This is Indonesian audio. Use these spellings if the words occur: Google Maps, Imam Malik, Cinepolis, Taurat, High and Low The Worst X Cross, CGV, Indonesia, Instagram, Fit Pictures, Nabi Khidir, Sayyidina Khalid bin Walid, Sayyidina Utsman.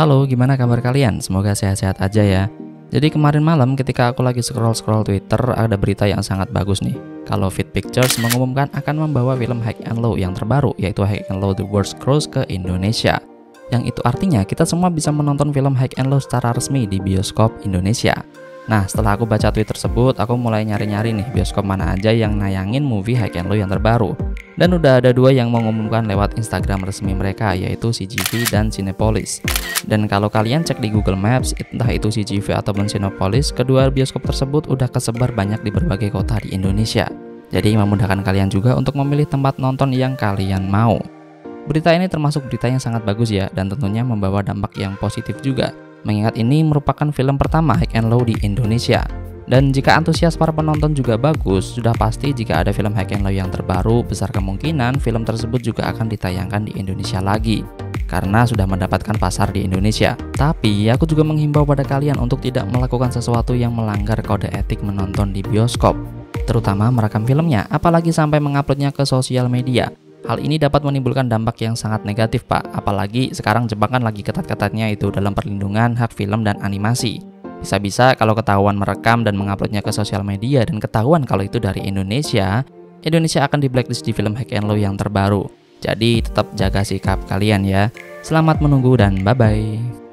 Halo, gimana kabar kalian? Semoga sehat-sehat aja ya. Jadi kemarin malam ketika aku lagi scroll-scroll Twitter, ada berita yang sangat bagus nih. Kalau Fit Pictures mengumumkan akan membawa film High and Low yang terbaru, yaitu High and Low The Worst X Cross ke Indonesia. Yang itu artinya kita semua bisa menonton film High and Low secara resmi di bioskop Indonesia. Nah, setelah aku baca tweet tersebut, aku mulai nyari-nyari nih bioskop mana aja yang nayangin movie High and Low yang terbaru. Dan udah ada dua yang mengumumkan lewat Instagram resmi mereka, yaitu CGV dan Cinepolis. Dan kalau kalian cek di Google Maps, entah itu CGV ataupun Cinepolis, kedua bioskop tersebut udah kesebar banyak di berbagai kota di Indonesia. Jadi memudahkan kalian juga untuk memilih tempat nonton yang kalian mau. Berita ini termasuk berita yang sangat bagus ya, dan tentunya membawa dampak yang positif juga. Mengingat ini merupakan film pertama High and Low di Indonesia. Dan jika antusias para penonton juga bagus, sudah pasti jika ada film High and Low yang terbaru, besar kemungkinan film tersebut juga akan ditayangkan di Indonesia lagi, karena sudah mendapatkan pasar di Indonesia. Tapi aku juga menghimbau pada kalian untuk tidak melakukan sesuatu yang melanggar kode etik menonton di bioskop, terutama merekam filmnya, apalagi sampai menguploadnya ke sosial media. Hal ini dapat menimbulkan dampak yang sangat negatif, Pak. Apalagi sekarang jebakan lagi ketat-ketatnya itu dalam perlindungan hak film dan animasi. Bisa-bisa kalau ketahuan merekam dan menguploadnya ke sosial media dan ketahuan kalau itu dari Indonesia, Indonesia akan di blacklist di film High and Low yang terbaru. Jadi tetap jaga sikap kalian ya. Selamat menunggu dan bye-bye.